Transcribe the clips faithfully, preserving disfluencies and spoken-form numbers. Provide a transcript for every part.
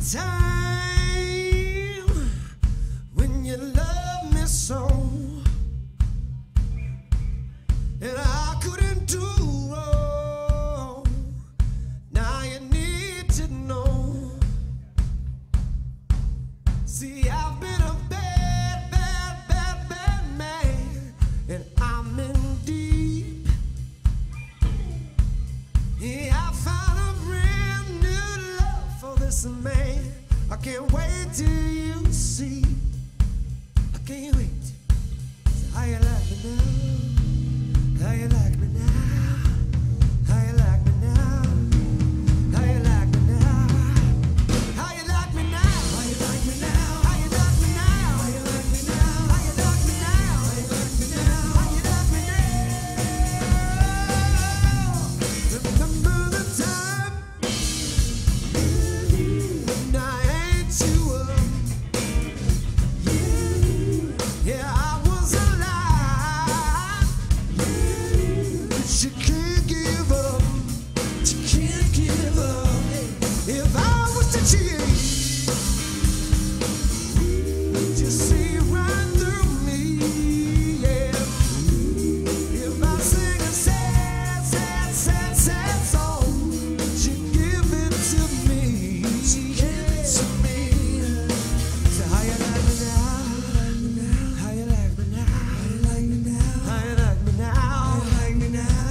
time when you love me so, and I couldn't do wrong. Now you need to know. See, I've been a bad, bad, bad, bad man, and I'm in deep. Yeah, I found a brand new love for this man. I can't wait till you see. I can't wait. So how you like me now? How you like me now? How you like me now? How you like me now? How you like me now? How you like me now? How you like me now? How you like me now? How you like me now? How you like me now? How you like me now? Remember the time when I ate you up. Yeah, I was alive. She can't give up, she can't give up. If I was to cheat, would you see right through me? Yeah. If I sing a sad, sad, sad, sad song, she'd give it to me. She'd give it to me. So how you like me now? How you like me now? How you like me now? How you like me now?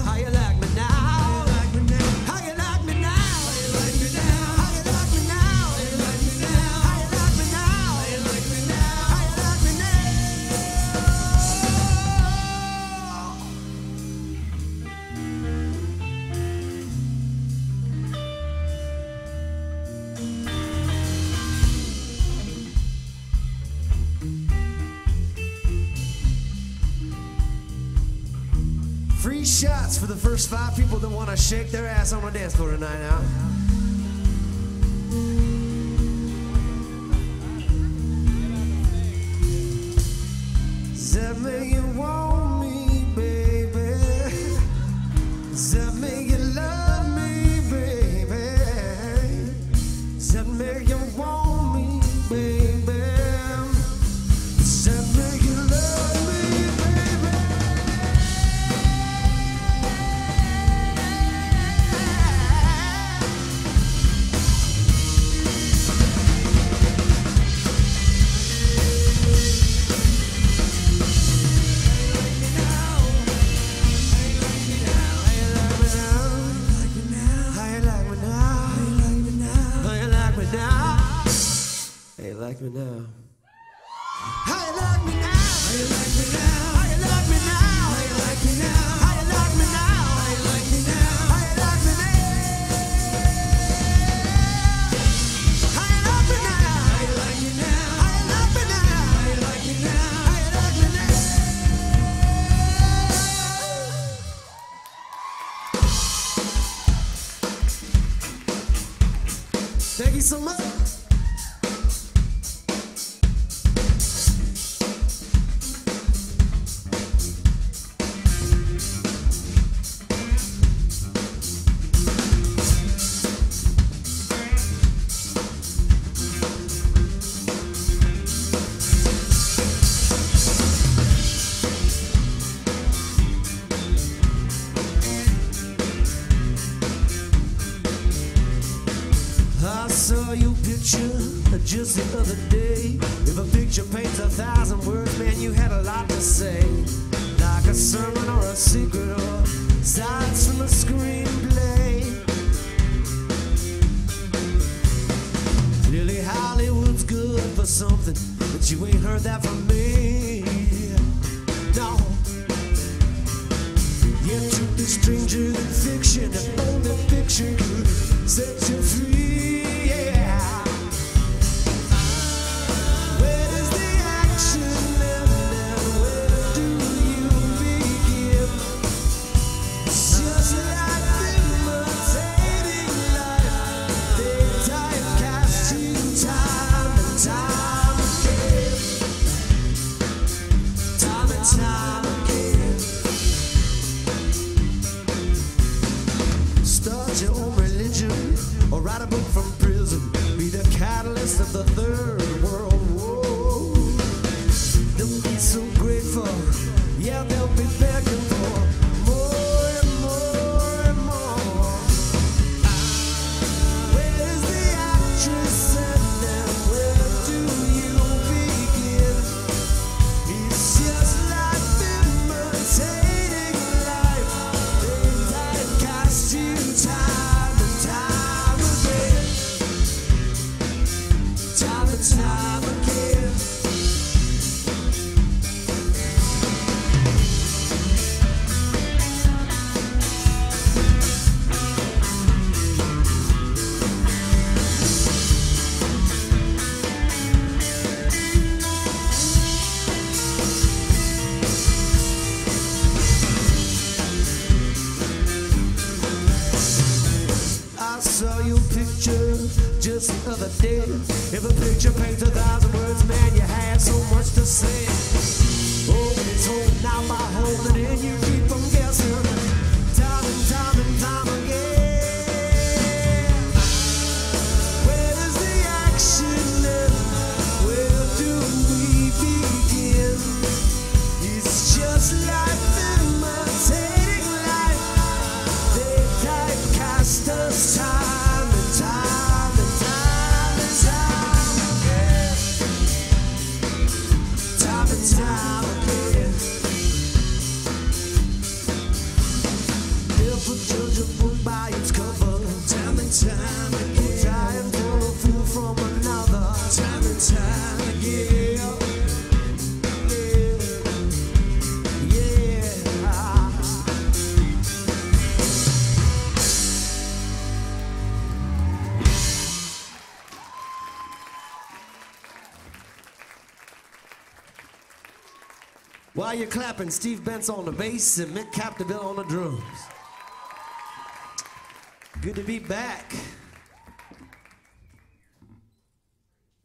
Free shots for the first five people that want to shake their ass on the dance floor tonight now. Does that make you want me, baby? Does that make you love me, baby? Does that make you want me, baby? Does that make you love me? Like me now. How you like me now? How you like me now? How you like me now? How you like me now? How you like me now? How you like me now? How you like me now? How you like me now? How you like me now? How you like me now? How you like me now? How you like me now? Thank you so much. Just the other day, if a picture paints a thousand words, man, you had a lot to say. Like a sermon or a secret or sides from a screenplay. Clearly Hollywood's good for something, but you ain't heard that from me. No. Yet truth is stranger than fiction, if only fiction could set you free. Yeah. just the other day. If a picture paints a thousand words, man, you had so much to say. Oh, but it's holding out my home, and then you keep on guessing. Time and time and time again. Where's the action now? Where do we begin? It's just life imitating life. They typecast us time. Time again, time for a fool from another. Time and time again, yeah, yeah. While you're clapping, Steve Benz on the bass and Mick Capdeville on the drums. Good to be back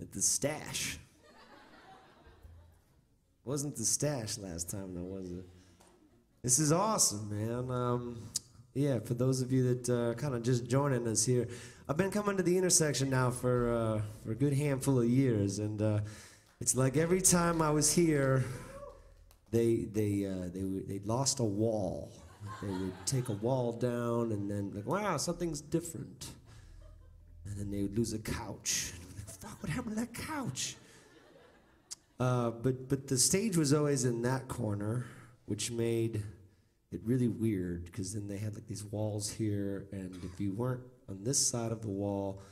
at the stash. Wasn't the stash last time, though, was it? This is awesome, man. Um, yeah, for those of you that are kind of just joining us here, I've been coming to the Intersection now for, uh, for a good handful of years, and uh, it's like every time I was here, they, they, uh, they, they lost a wall. They would take a wall down, and then, like, wow, something's different. And then they would lose a couch. And I'm like, fuck, what happened to that couch? Uh, but, but the stage was always in that corner, which made it really weird, because then they had, like, these walls here, and if you weren't on this side of the wall,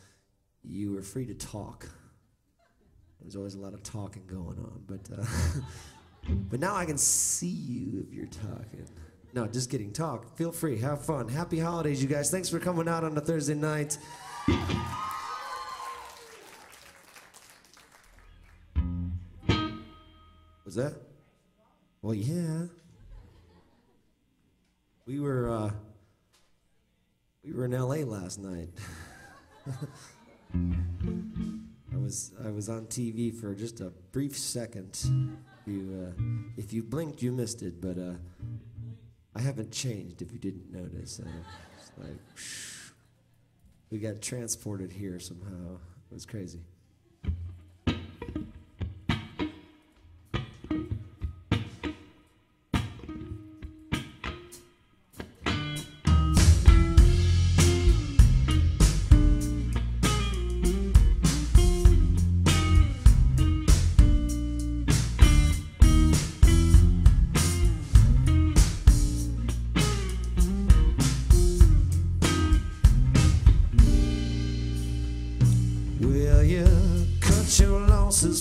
you were free to talk. There was always a lot of talking going on. But, uh, but now I can see you if you're talking. No, just kidding. Talk. Feel free. Have fun. Happy holidays, you guys. Thanks for coming out on a Thursday night. Was that? Well, yeah. We were uh, we were in L A last night. I was I was on T V for just a brief second. You, uh, if you blinked, you missed it, but. Uh, I haven't changed, if you didn't notice. Uh, it's like, whoosh. We got transported here somehow. It was crazy.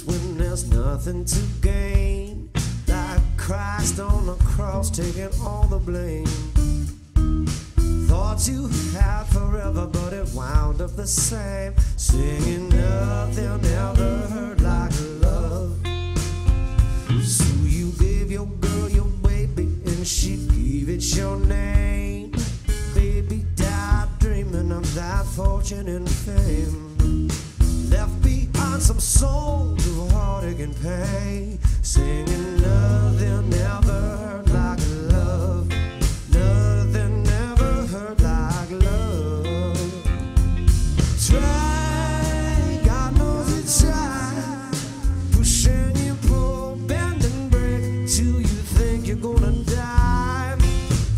When there's nothing to gain, like Christ on the cross taking all the blame. Thought you had forever, but it wound up the same. Singing nothing ever heard like love. So you gave your girl your baby, and she gave it your name. Baby died dreaming of that fortune and fame. Left behind some souls of heartache and pain, singing nothing never heard like love, nothing never heard like love. Try, God knows it's try, push and you pull, bend and break, till you think you're gonna die.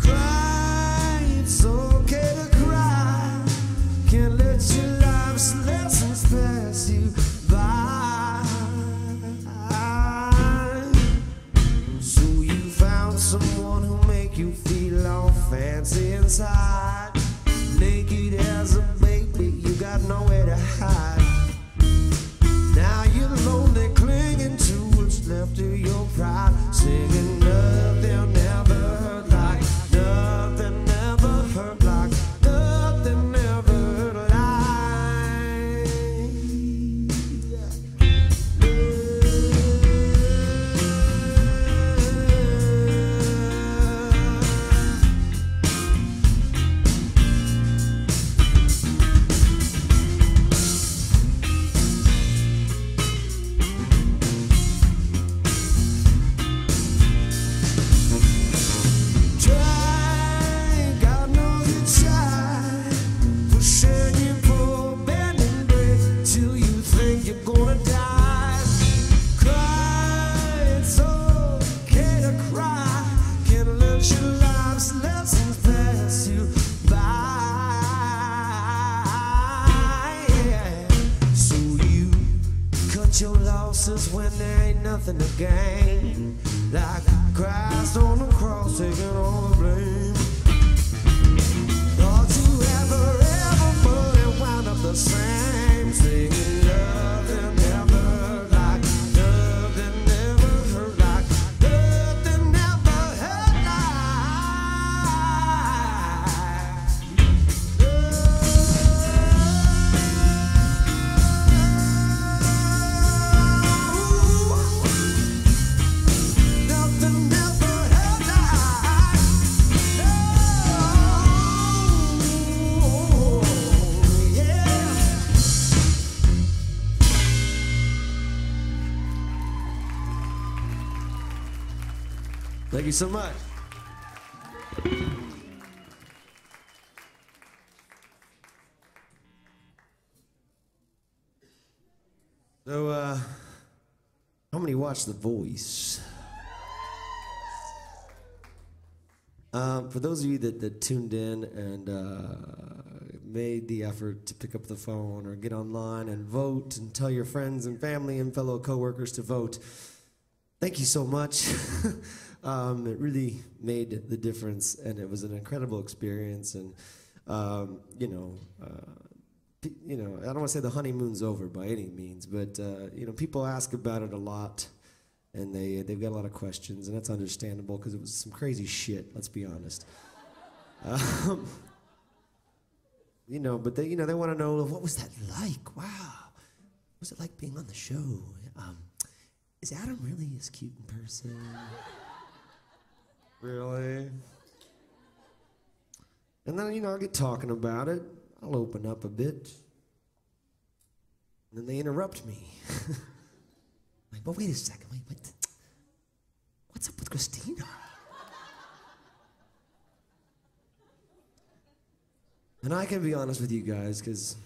Cry, it's okay to cry, can't let your life's lessons pass you by. So you found someone who make you feel all fancy inside. Naked as a baby, you got nowhere to hide. Now you're lonely, clinging to what's left of your pride, singing nothing never heard like, nothing never heard like, nothing never heard like. nothing to gain. Like Christ on the cross, taking all the blame. Thought you ever, ever would have wound up the same. Saying love and never like, love and never hurt like, love and never hurt like. Love, nothing never hurt like, love, yeah. Thank you so much. So, uh, how many watch The Voice? Um, for those of you that, that tuned in and uh, made the effort to pick up the phone or get online and vote and tell your friends and family and fellow coworkers to vote, thank you so much. Um, it really made the difference, and it was an incredible experience. And um, you know, uh, p- you know, I don't want to say the honeymoon's over by any means, but uh, you know, people ask about it a lot, and they they've got a lot of questions, and that's understandable because it was some crazy shit. Let's be honest. Um, you know, but they you know they want to know, what was that like? Wow, what was it like being on the show? Um, Is Adam really as cute in person? Really? And then, you know, I'll get talking about it. I'll open up a bit. And then they interrupt me. Like, but wait a second. Wait, wait. What's up with Christina? And I can be honest with you guys, because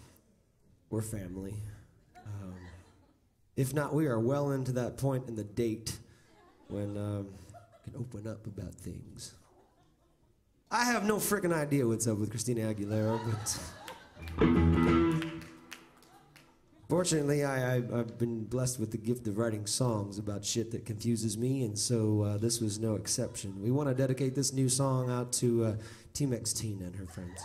we're family. If not, we are well into that point in the date when um, I can open up about things. I have no frickin' idea what's up with Christina Aguilera, but fortunately, I, I, I've been blessed with the gift of writing songs about shit that confuses me, and so uh, this was no exception. We want to dedicate this new song out to uh, Team X-Tina and her friends.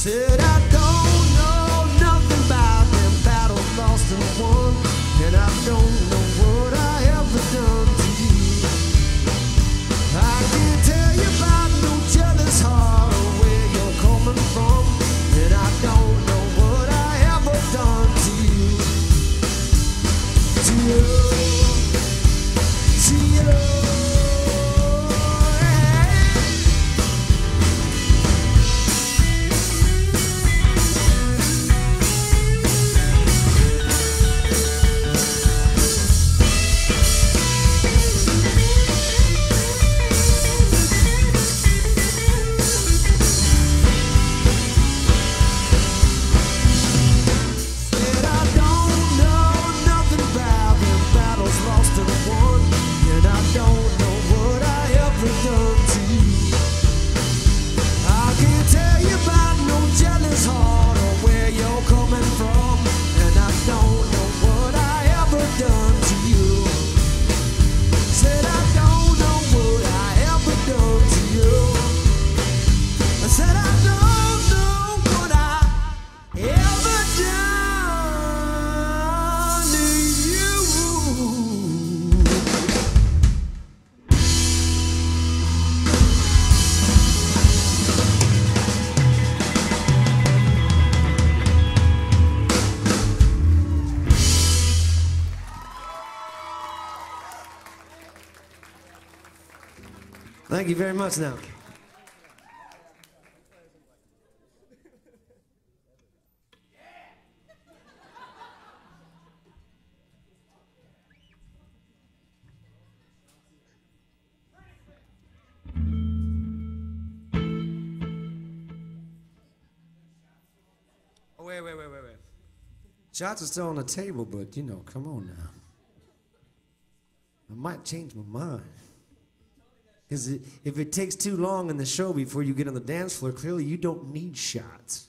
Said I don't Thank you very much now. Wait, wait, wait, wait, wait. Shots are still on the table, but, you know, come on now. I might change my mind. Because if it takes too long in the show before you get on the dance floor, clearly you don't need shots.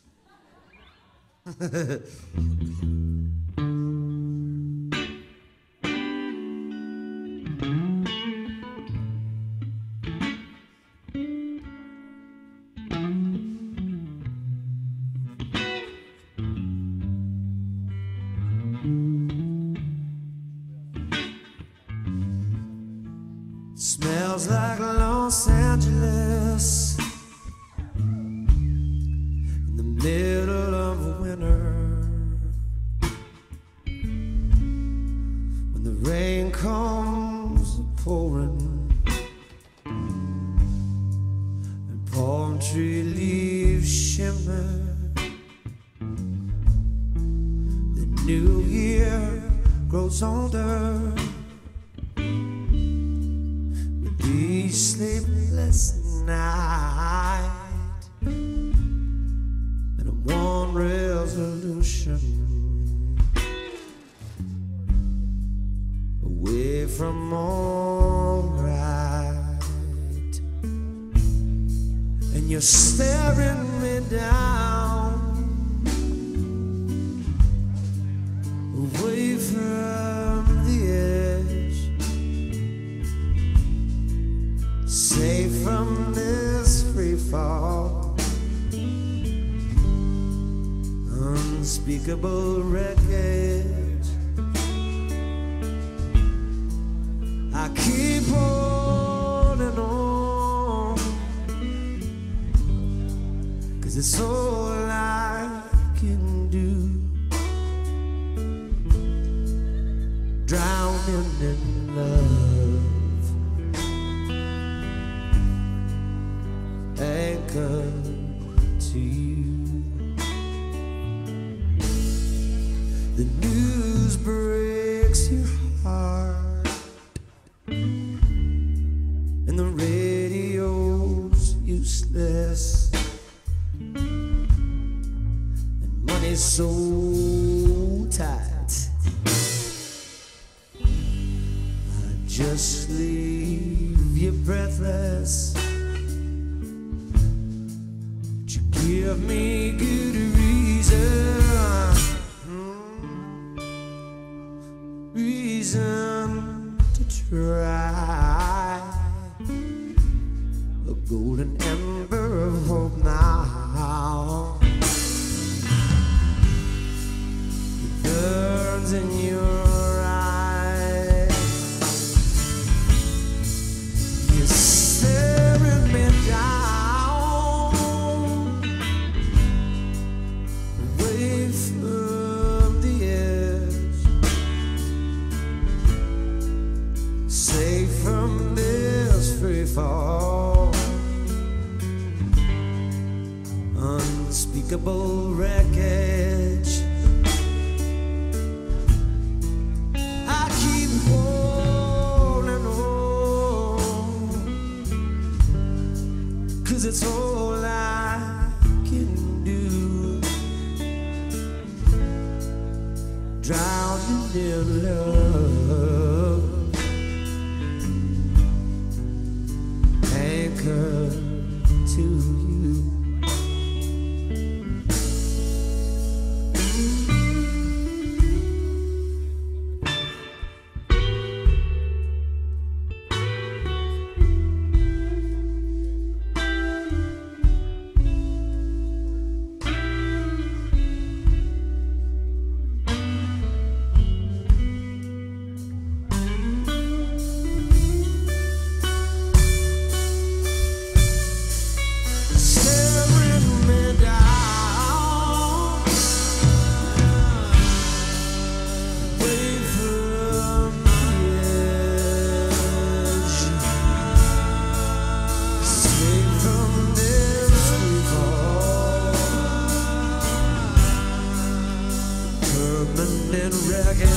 Rolling records, yeah.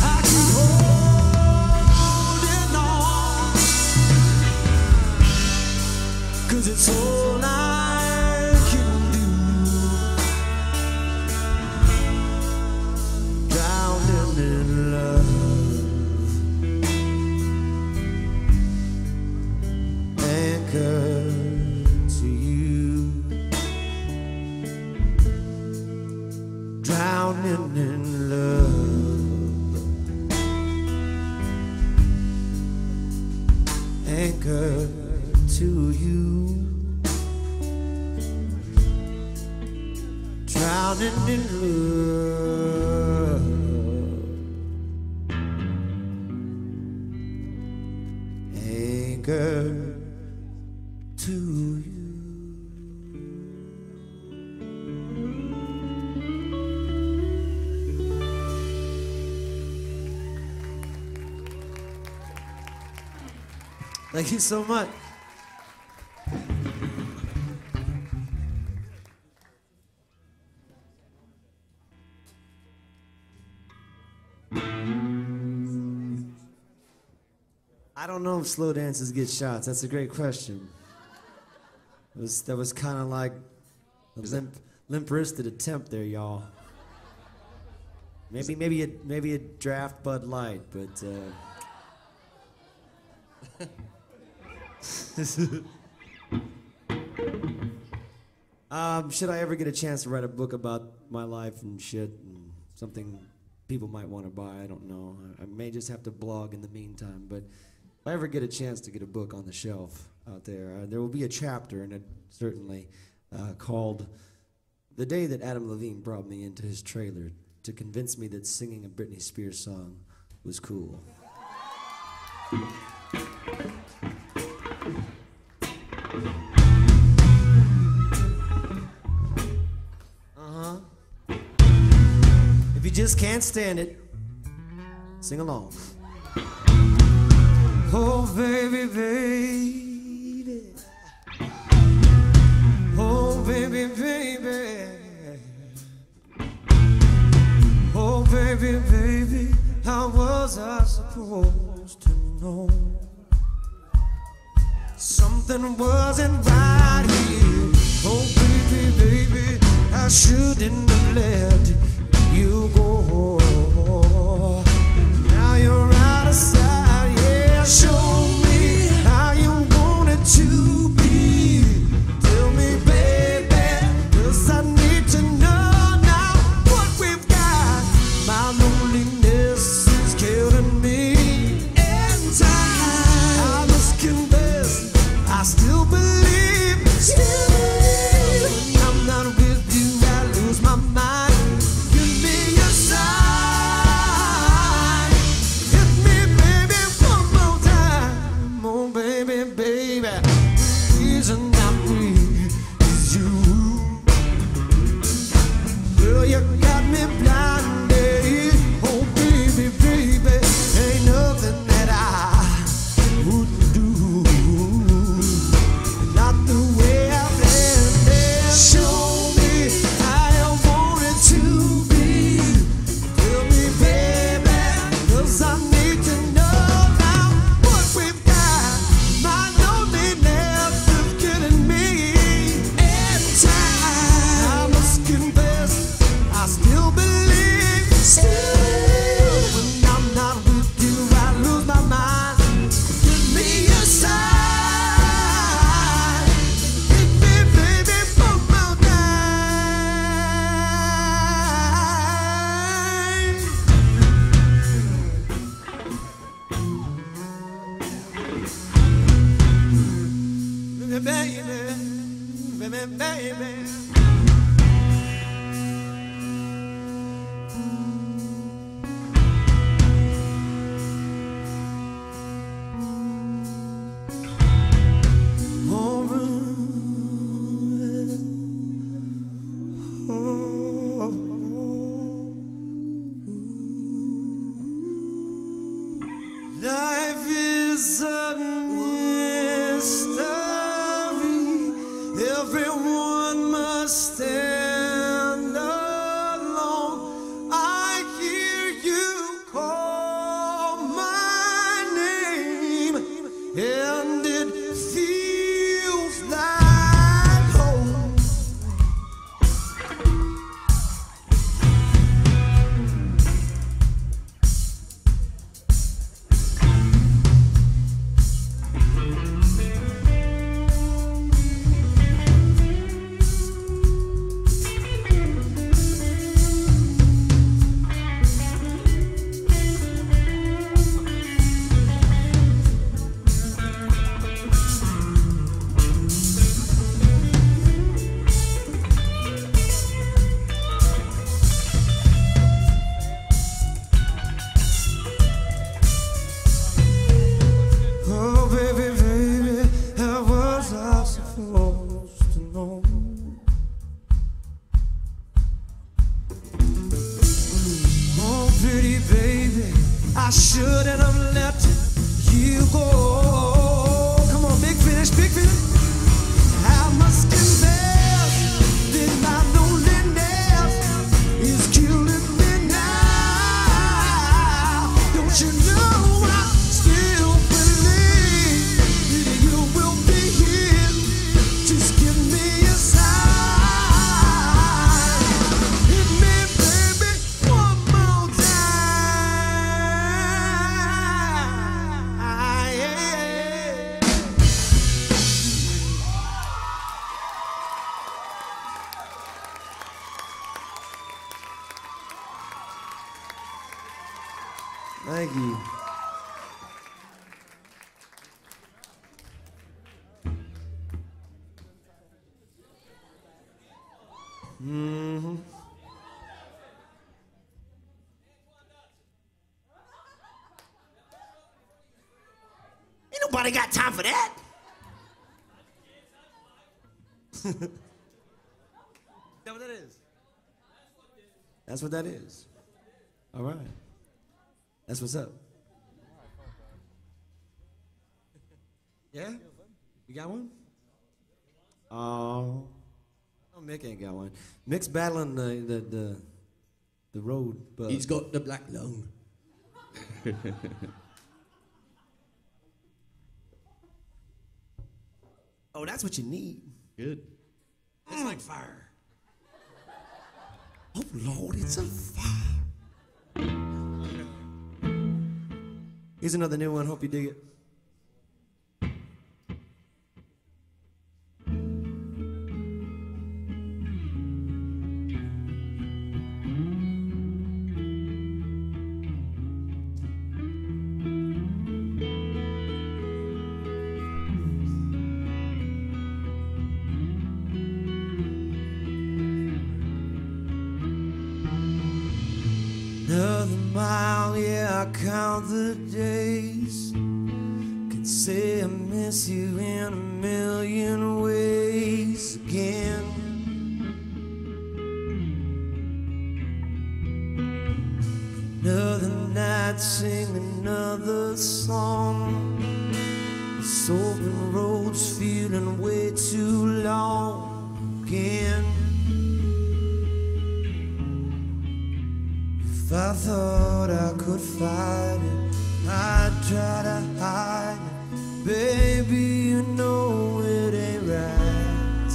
I keep holding on, 'cause it's all I can do. Drowning in love, anchor. Drowning in love, anchor to you. Drowning in love, anchor to you. Thank you so much. I don't know if slow dances get shots. That's a great question. It was, that was kind of like a limp, limp-wristed attempt there, y'all. Maybe, maybe, a, maybe a draft Bud Light, but... Uh... um, should I ever get a chance to write a book about my life and shit and something people might want to buy, I don't know. I, I may just have to blog in the meantime, but if I ever get a chance to get a book on the shelf out there, uh, there will be a chapter in it, certainly, uh, called The Day That Adam Levine Brought Me Into His Trailer to Convince Me That Singing a Britney Spears Song Was Cool. Uh-huh. If you just can't stand it, sing along. Oh, baby, baby. Oh, baby, baby. Oh, baby, baby. How was I supposed to know? Something wasn't right here. Oh, baby, baby, I shouldn't have let you go. Now you're out of sight, yeah. Show me how you want it to be. Tell me, baby, 'cause I need to know now what we've got. My loneliness is killing me. In time, I must confess, I still believe, still believe. When I'm not with you, I lose my mind. Give me a sign. Hit me, baby, one more time. Oh, baby, baby, the reason I'm free is you. Girl, you got me blinded. Oh, baby, baby, ain't nothing that I would everyone must stand. Thank you. Mm-hmm. Ain't nobody got time for that. That's what that is. That's what that is. All right. That's what's up. Yeah? You got one? Oh. Oh, Mick ain't got one. Mick's battling the the the, the road, but he's got the black lung. Oh, that's what you need. Good. It's mm. like fire. Oh Lord, it's on fire. Here's another new one. Hope you dig it. Count the days, could say I miss you in a million ways again. Another night, sing another song. This open road's feeling way too long again. If I thought I could fight it, I'd try to hide it. Baby, you know it ain't right,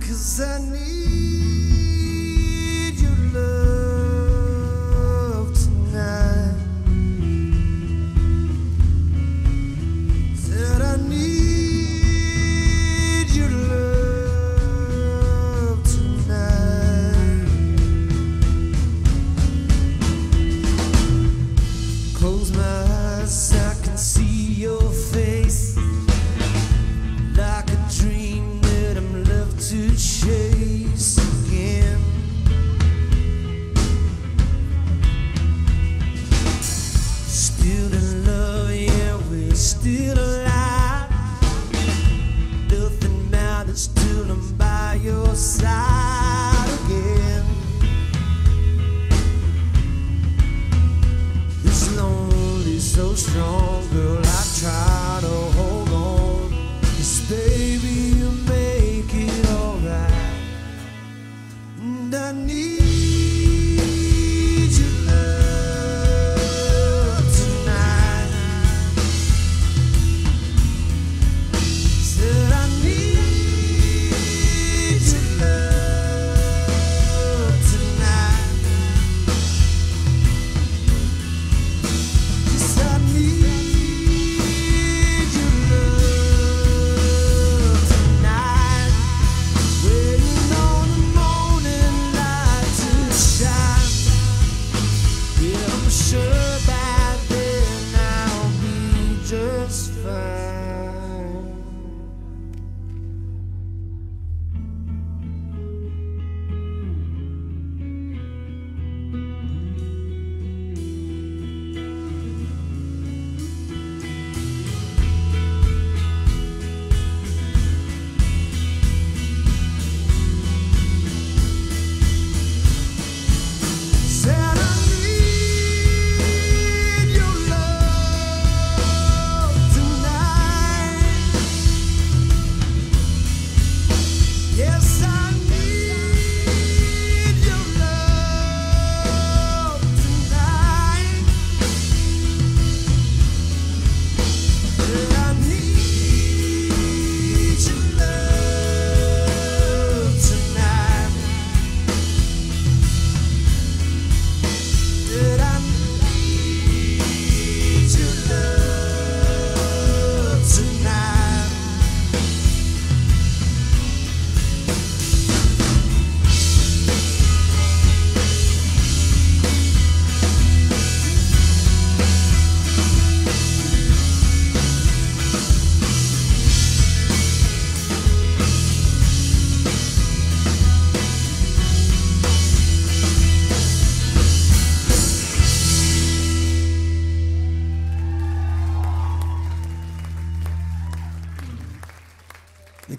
'cause I need your love tonight. Said I need your love tonight. I can see your face like a dream that I'm left to chase again. Still in love, yeah, we're still alive. Nothing matters till I'm by your side again. This long, so strong, girl, I try to hold on. 'Cause baby, you make it alright, and I need you tonight. Said I need you.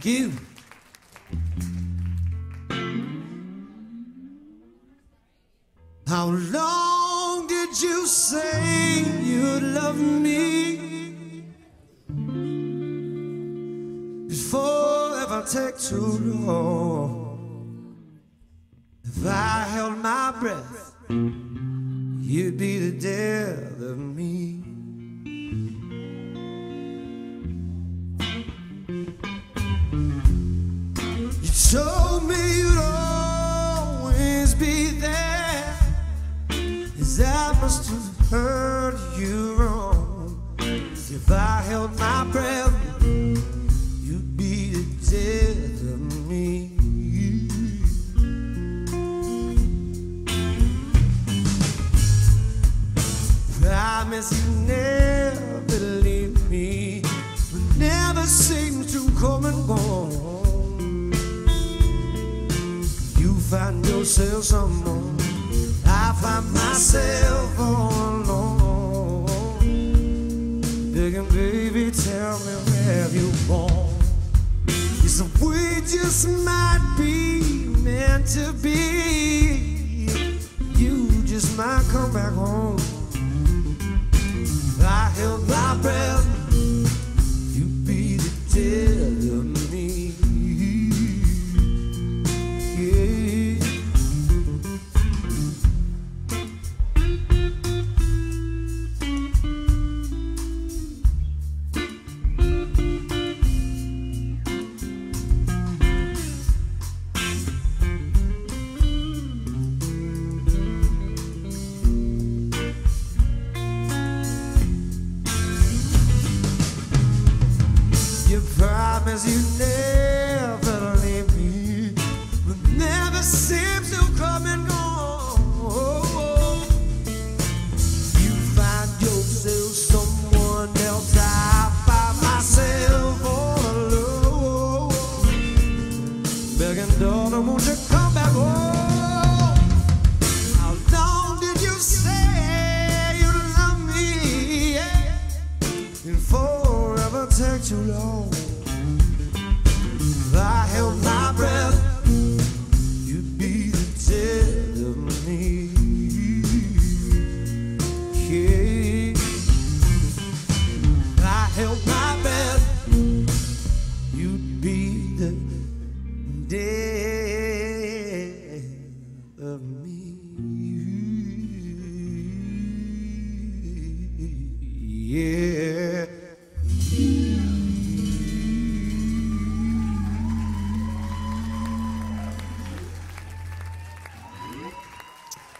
Thank you. How long did you say you love me before if I take too long? If I held my breath, you'd be the death of me. You told me you'd always be there, as I must have heard you wrong. If I held my breath, you'd be the death of me. Promise you never leave me, but never seems to come and go. You find yourself someone, I find myself all alone. Begging, baby, tell me where you born. It's the way just might be meant to be. You just might come back home. I held my breath, you be the death of me.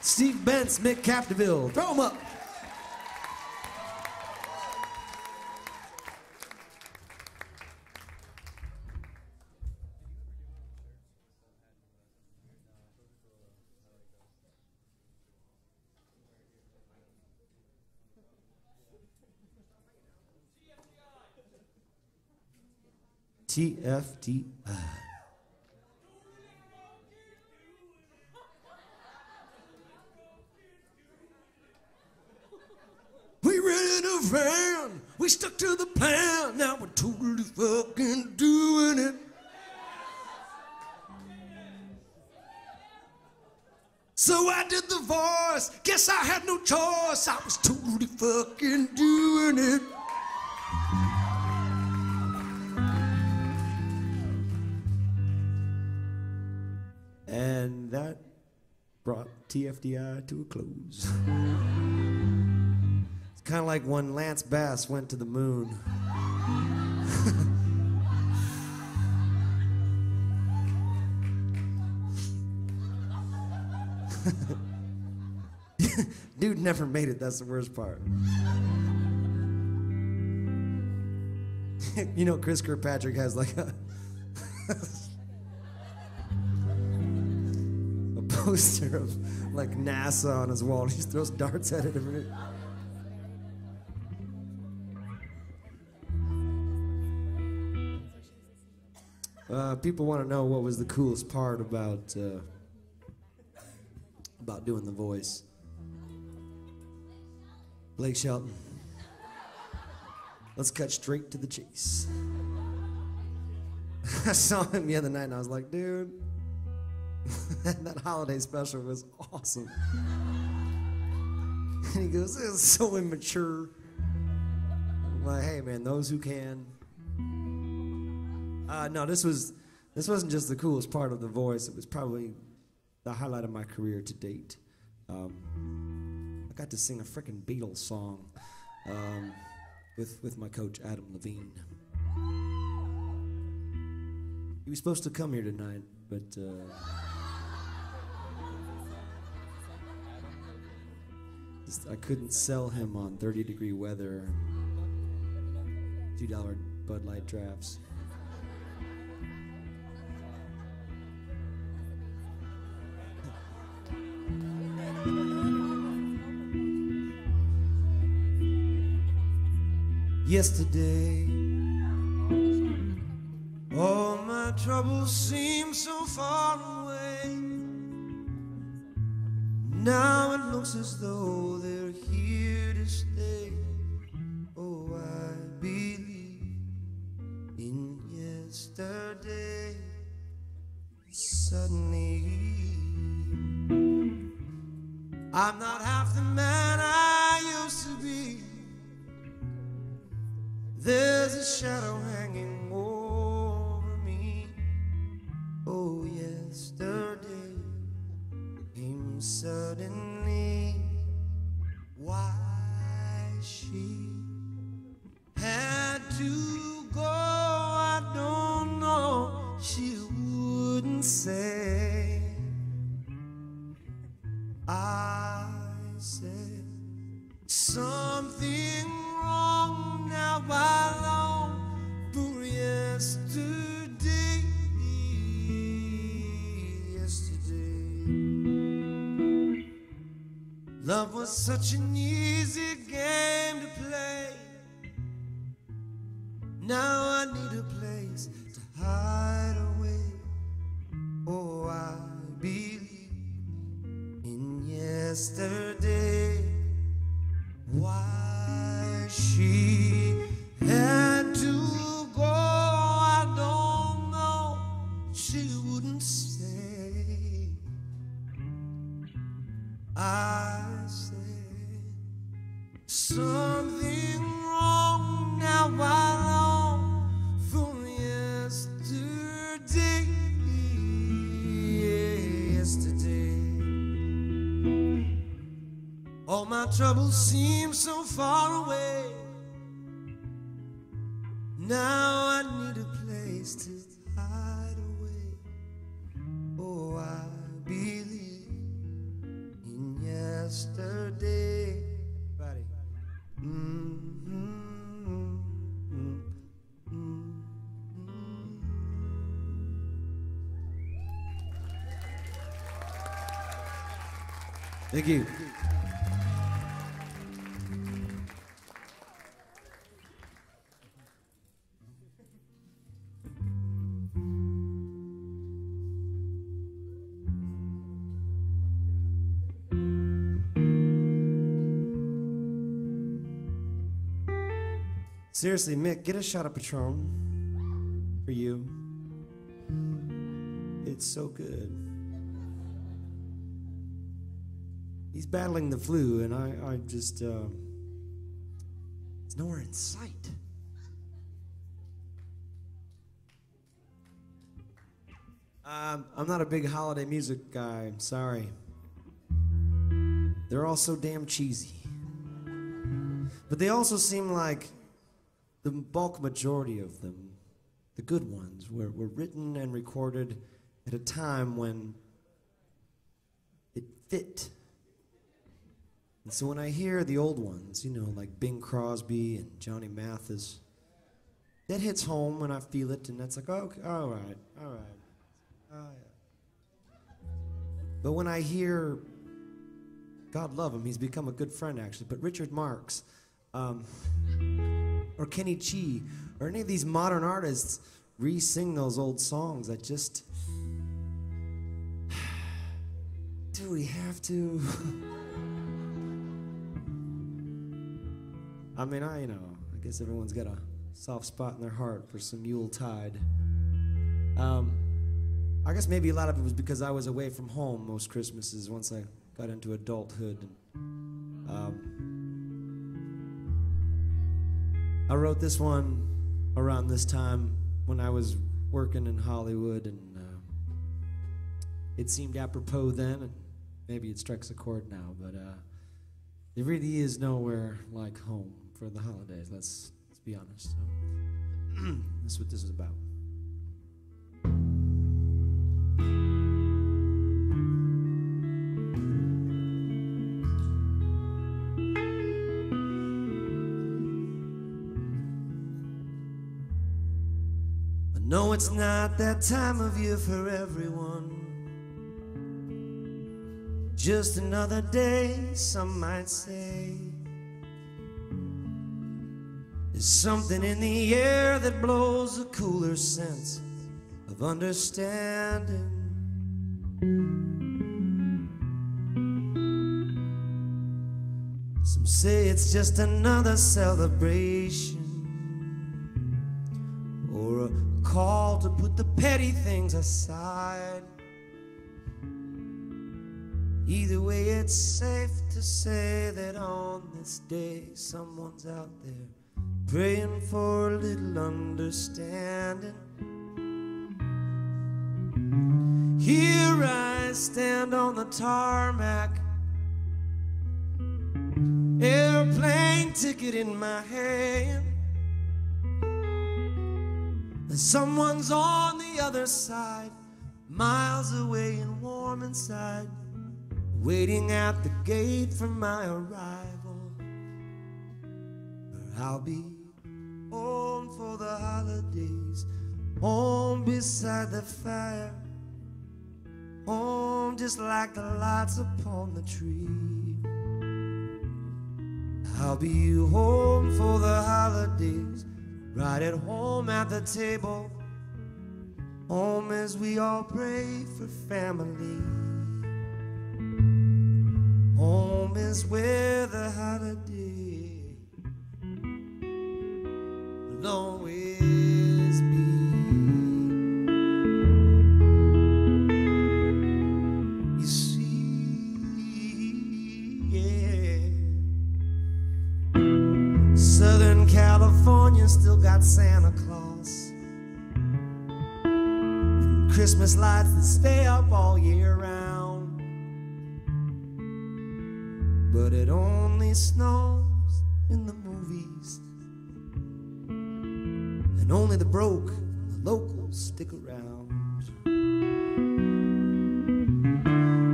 Steve Benz, Mick Capdeville. Throw them up. T F T I. We stuck to the plan, now we're totally fucking doing it. So I did The Voice, guess I had no choice, I was totally fucking doing it. And that brought T F D I to a close. Kind of like when Lance Bass went to the moon. Dude never made it, that's the worst part. You know, Chris Kirkpatrick has like a, a poster of like NASA on his wall. He just throws darts at it every day. Uh, people want to know what was the coolest part about uh, about doing The Voice. Blake Shelton. Let's cut straight to the chase. I saw him the other night and I was like, dude, that holiday special was awesome. And he goes, it's so immature. I'm like, hey man, those who can. Uh, no, this was this wasn't just the coolest part of The Voice. It was probably the highlight of my career to date. Um, I got to sing a frickin' Beatles song um, with with my coach Adam Levine. He was supposed to come here tonight, but uh, just, I couldn't sell him on thirty degree weather, two dollar Bud Light drafts. Yesterday, all my troubles seem so far away. Now it looks as though they're here to stay. Oh, I believe in yesterday. Suddenly, I'm not half the man I used to be. There's a shadow hanging over me. Oh, yesterday came suddenly. Why she had to go, I don't know. She wouldn't say. I said something wrong. Now I long for yesterday, yesterday. Love was such an easy game to play. Now I need a place to hide away. Oh, I believe in yesterday. Why she had to go, I don't know. She wouldn't stay. I said something wrong. Now I long for yesterday, yesterday. All my troubles seem so far away. Now I need a place to hide away. Oh, I believe in yesterday. Buddy. Mm-hmm. Mm-hmm. Thank you. Seriously, Mick, get a shot of Patron for you. It's so good. He's battling the flu, and I, I just, uh, it's nowhere in sight. Um, I'm not a big holiday music guy, I'm sorry. They're all so damn cheesy. But they also seem like the bulk majority of them, the good ones, were, were written and recorded at a time when it fit. And so when I hear the old ones, you know, like Bing Crosby and Johnny Mathis, that hits home when I feel it, and that's like, oh, okay, all right, all right. Oh, yeah. But when I hear, God love him, he's become a good friend, actually, but Richard Marx, um, or Kenny Chesney, or any of these modern artists re-sing those old songs. I just... Do we have to? I mean, I, you know, I guess everyone's got a soft spot in their heart for some Yuletide Um, I guess maybe a lot of it was because I was away from home most Christmases once I got into adulthood. And, um, I wrote this one around this time when I was working in Hollywood, and uh, it seemed apropos then, and maybe it strikes a chord now, but uh, there really is nowhere like home for the holidays, let's, let's be honest. So, that's what this is about. No, it's not that time of year for everyone. Just another day, some might say. There's something in the air that blows a cooler sense of understanding. Some say it's just another celebration, call to put the petty things aside. Either way, it's safe to say that on this day, someone's out there praying for a little understanding. Here I stand on the tarmac, airplane ticket in my hand. Someone's on the other side, miles away and warm inside, waiting at the gate for my arrival. Or I'll be home for the holidays, home beside the fire, home just like the lights upon the tree. I'll be home for the holidays, right at home at the table, home as we all pray for family. Home is where the holiday will always be. You see, yeah. Southern California still got Santa Claus and Christmas lights that stay up all year round, but it only snows in the movies, and only the broke and the locals stick around.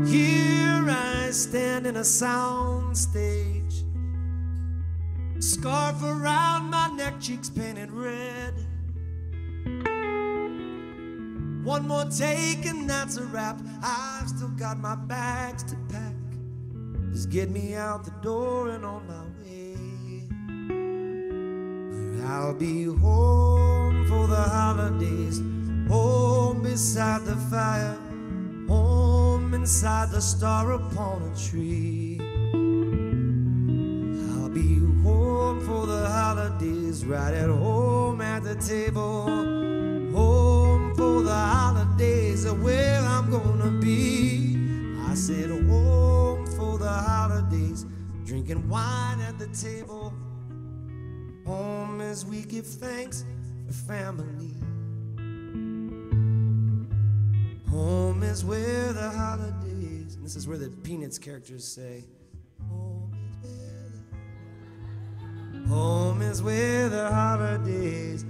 Here I stand in a soundstage, scarf around my neck, cheeks painted red. One more take and that's a wrap. I've still got my bags to pack. Just get me out the door and on my way. I'll be home for the holidays, home beside the fire, home inside the star upon a tree. Home for the holidays, right at home at the table. Home for the holidays are where I'm gonna be. I said home for the holidays, drinking wine at the table. Home as we give thanks for family. Home is where the holidays, and this is where the Peanuts characters say, home is where the holidays,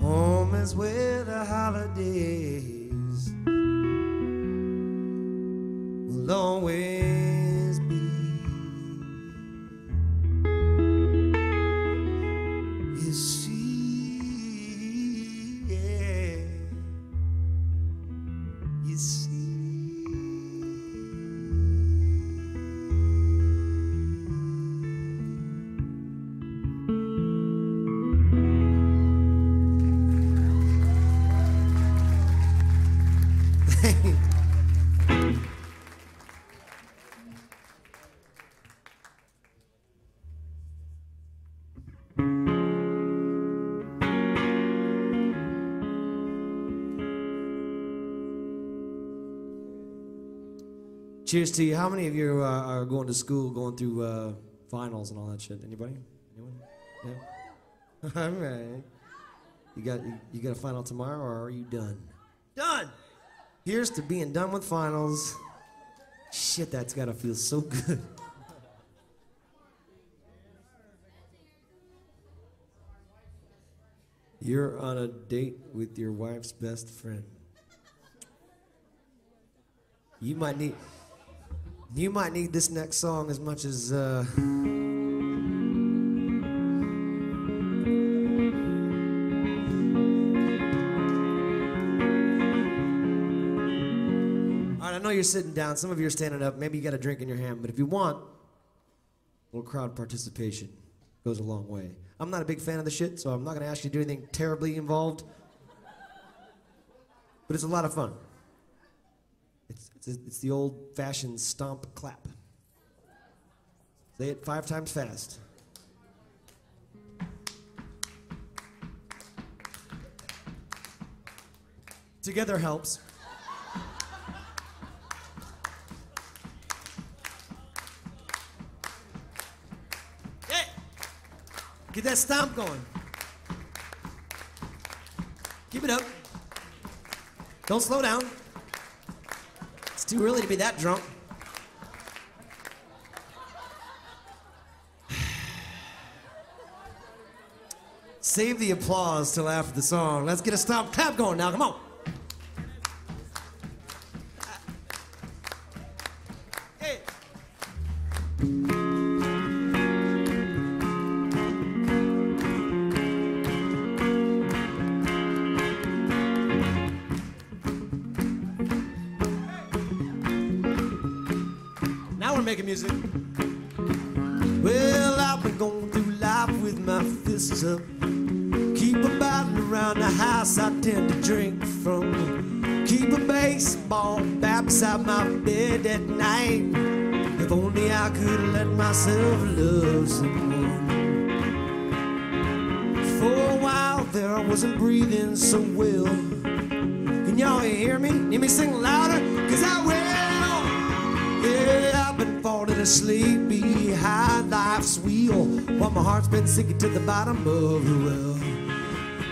home is where the holidays will always be. You see, yeah, you see. Cheers to you. How many of you uh, are going to school, going through uh, finals and all that shit? Anybody? Anyone? Yeah. All right. You got you, you got a final tomorrow, or are you done? Done. Here's to being done with finals. Shit, that's gotta feel so good. You're on a date with your wife's best friend. You might need. You might need this next song as much as. Uh, All right, I know you're sitting down. Some of you are standing up. Maybe you got a drink in your hand, but if you want, a little crowd participation goes a long way. I'm not a big fan of the shit, so I'm not going to ask you to do anything terribly involved. But it's a lot of fun. It's, it's, it's the old-fashioned stomp clap. Say it five times fast. Together helps. Hey! Get that stomp going. Keep it up. Don't slow down. Too early to be that drunk. Save the applause till after the song. Let's get a stomp clap going now. Come on. Making music. Well, I've been going through life with my fists up. Keep a bottle around the house I tend to drink from. Keep a baseball bat beside my bed at night. If only I could let myself love someone. For a while there I wasn't breathing so well. Can y'all hear me? Let me sing louder, cause I will. Yeah. Falling asleep behind life's wheel, while my heart's been sinking to the bottom of the well.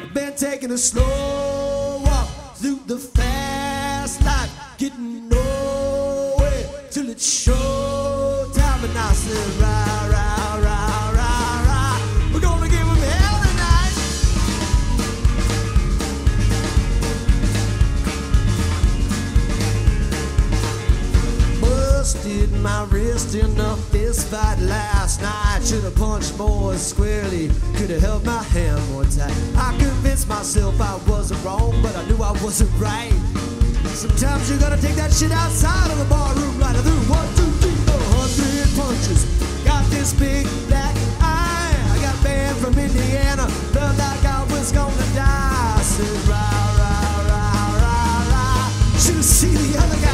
I've been taking a slow walk through the fast life, getting nowhere till it's show time, and I said, rah, rah, rah, rah, rah. We're gonna give 'em hell tonight. Busted my wrist in a fist fight last night. Should have punched more squarely, could have held my hand more tight. I convinced myself I wasn't wrong, but I knew I wasn't right. Sometimes you gotta take that shit outside of the barroom, right through one, two, three, four hundred punches. Got this big black eye. I got banned from Indiana, felt like I was gonna die. I said, rah, rah, rah, rah, rah. Should've seen the other guy.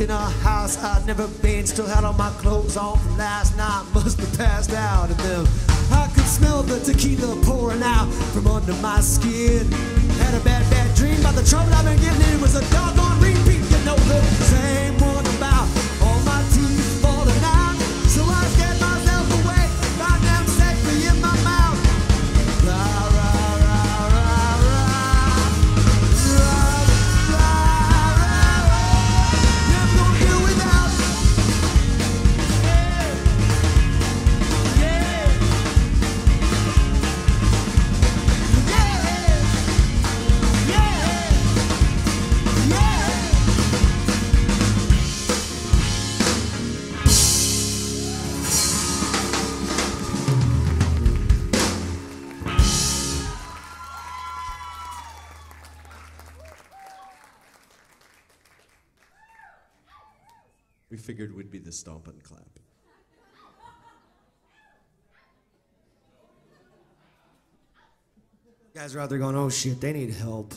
In a house I'd never been, still had all my clothes on from last night. Must have passed out of them. I could smell the tequila pouring out from under my skin. Had a bad, bad dream about the trouble I've been getting in. It was a doggone repeat, you know, the same one about all my teeth falling out. So I scared myself away, right now I'm safely in my mouth. Rah, rah, rah, rah, rah, rah. Figured would be the stomp and clap. You guys are out there going, oh shit, they need help.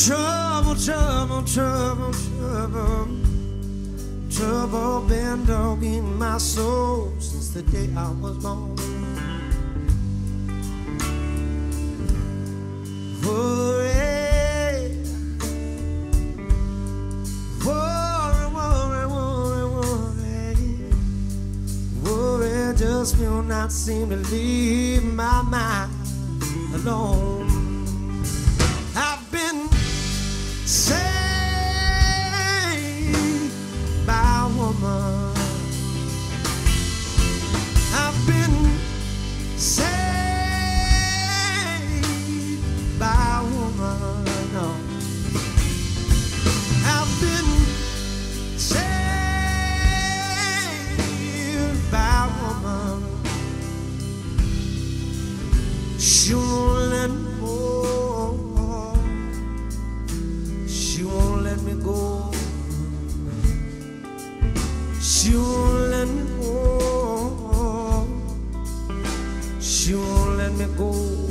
Trouble, trouble, trouble, trouble, trouble, trouble been dogging my soul since the day I was born. Worry, worry, worry, worry, worry, worry just will not seem to leave my mind alone. I've been saved by a woman. I've been saved by a woman. No. I've been saved by a woman. She won't let me go. She won't let me go. She won't let me go. She won't let me go.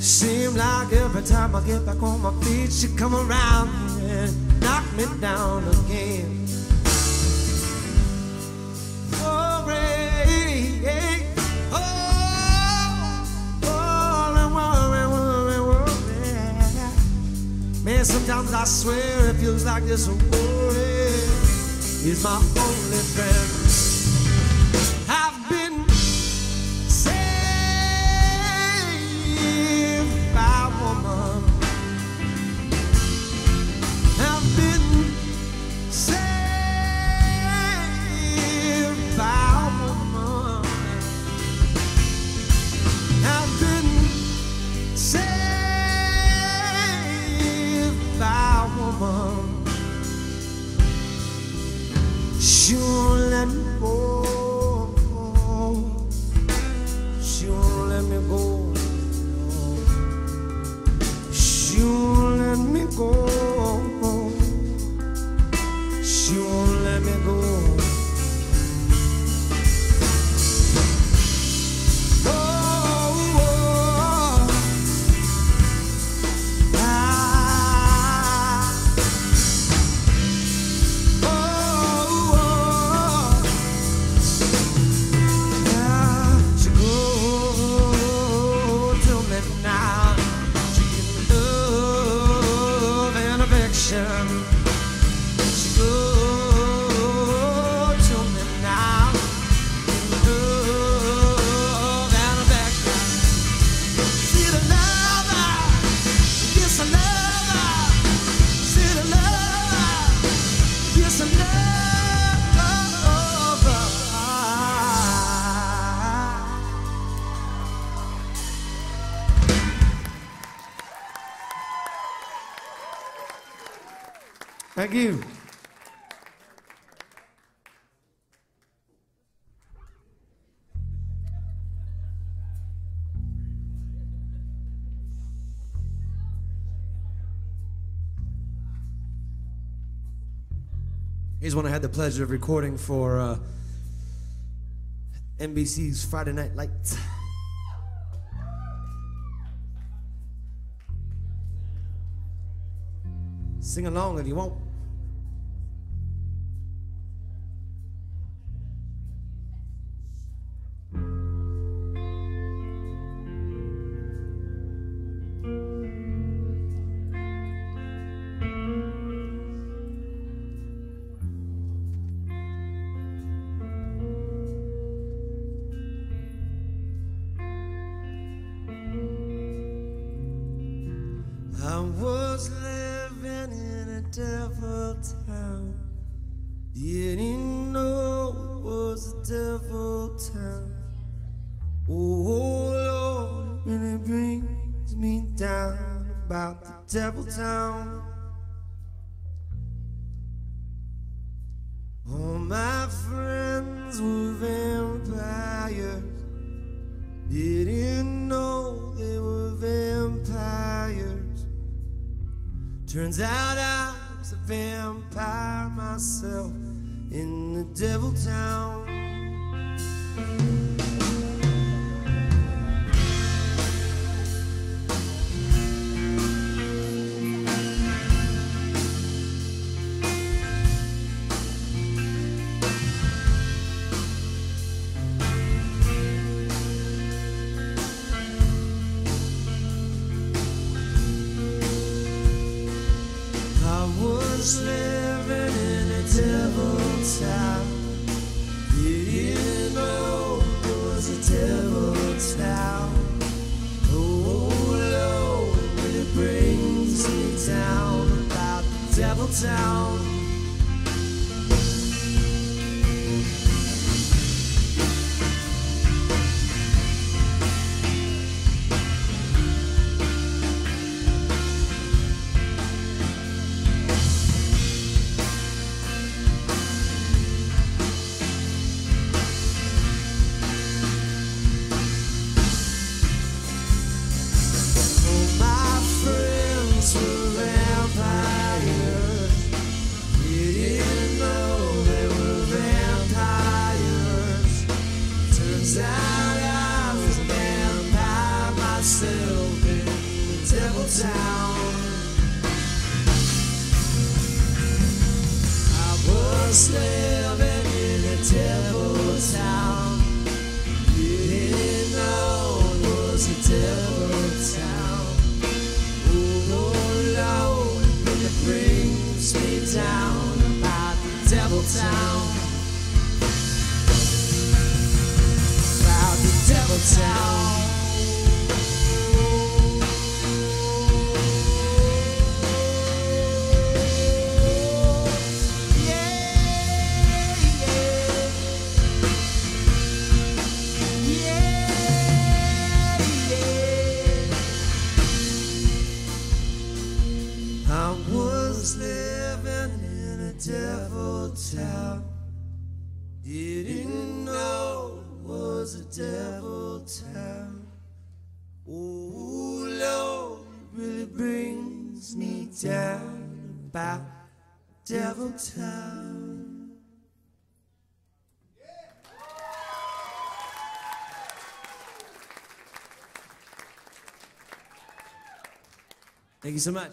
Seem like every time I get back on my feet, she come around and knock me down again. Worry, oh, worry, worry, worry, worry. Man, sometimes I swear it feels like this worry is my only friend. Thank you. Here's one I had the pleasure of recording for uh, N B C's Friday Night Lights. Sing along if you want. I was living in a devil town. You didn't know it was a devil town. Oh, Lord, and it brings me down about the devil town. All my friends were vampires. You didn't know they were vampires. Turns out I was a vampire myself in the devil town. Living in a devil town. You didn't know it was a devil town. Oh, Lord, it brings me down about the devil town. Town. Thank you so much.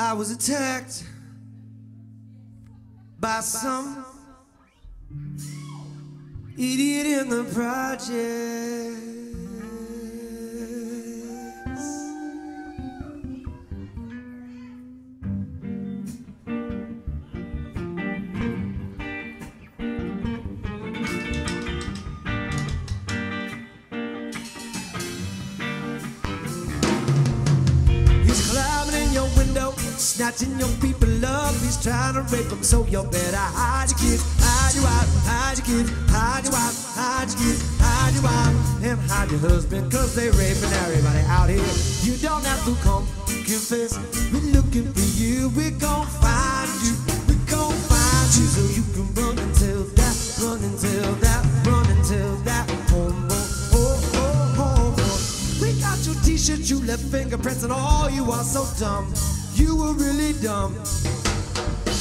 I was attacked by some idiot in the projects. Snatching young people up, he's trying to rape them, so you better hide your kids, hide your wife, hide your kids, hide your wife, hide your kids, hide your wife, and hide your husband, cause they raping everybody out here. You don't have to come confess, we're looking for you, we're gonna find you, we're gonna find you, so you can run until that, run until that, run until that, home, oh, oh, oh, oh. We got your t-shirt, you left fingerprints, and all, you are so dumb. You were really dumb.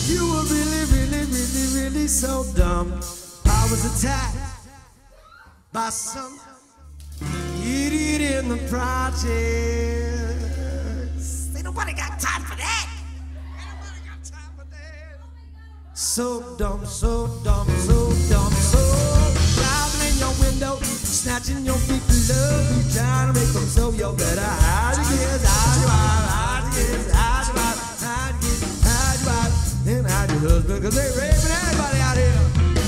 You were really, really, really, really so dumb. I was attacked by some idiot in the projects. Ain't nobody got time for that. Ain't nobody got time for that. So dumb, so dumb, so dumb, so. Driving in your snatching your feet to love you, trying to make them so you're better. How'd you get, how'd you hide, how'd you get, how'd you hide, how'd you get, how'd you hide, and how'd your husband, cause they're raping everybody out here.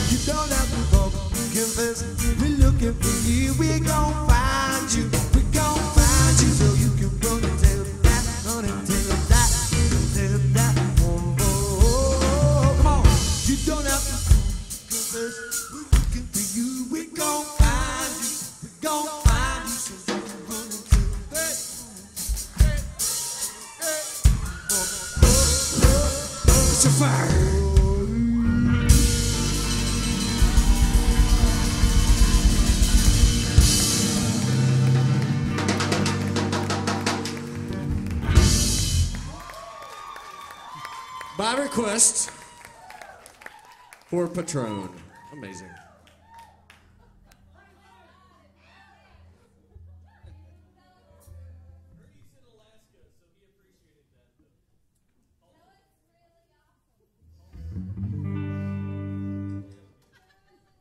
You don't have to talk, confess, we're looking for you, we're gonna find you, we're gonna find you, so you can run and tell that, run and tell that, tell that one more. Oh, come on, you don't have to confess. By request for Patron. Amazing.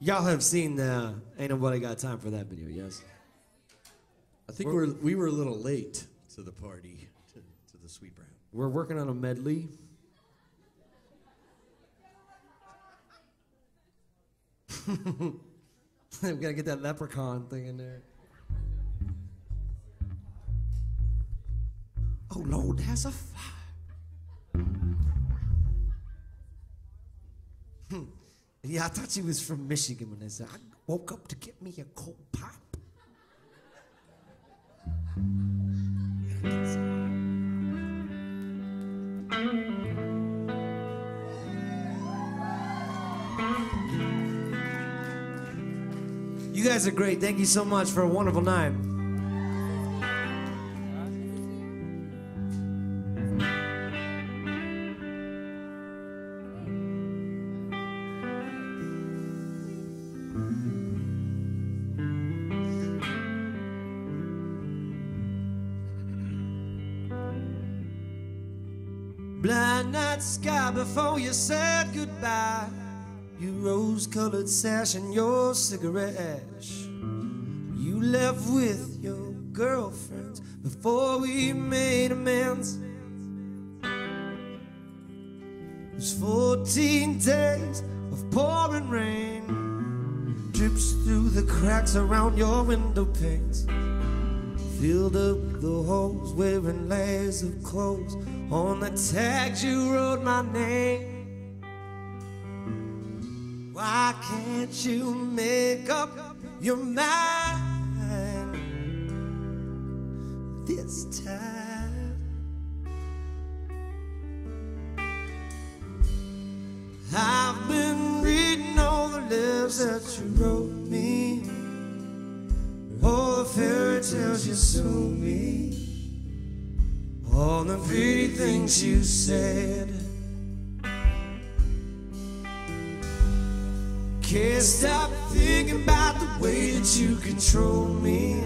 Y'all have seen the Ain't Nobody Got Time for That video, yes? I think we're, we're, we were a little late to the party, to, to the Sweet Brown. We're working on a medley. We've got to get that leprechaun thing in there. Oh, Lord, that's a fire. Hmm. Yeah, I thought she was from Michigan when I said, I woke up to get me a cold pop. You guys are great. Thank you so much for a wonderful night. Sky before you said goodbye, your rose-colored sash and your cigarette ash. You left with your girlfriends before we made amends. It was fourteen days of pouring rain, drips through the cracks around your window panes, filled up the holes wearing layers of clothes. On the tags you wrote my name. Why can't you make up your mind this time? I've been reading all the letters that you wrote me, all the fairy tales you sold me, all the pretty things you said. Can't stop thinking about the way that you control me.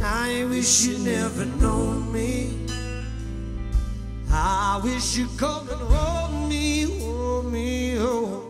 I wish you never known me. I wish you come and hold me, hold me, oh.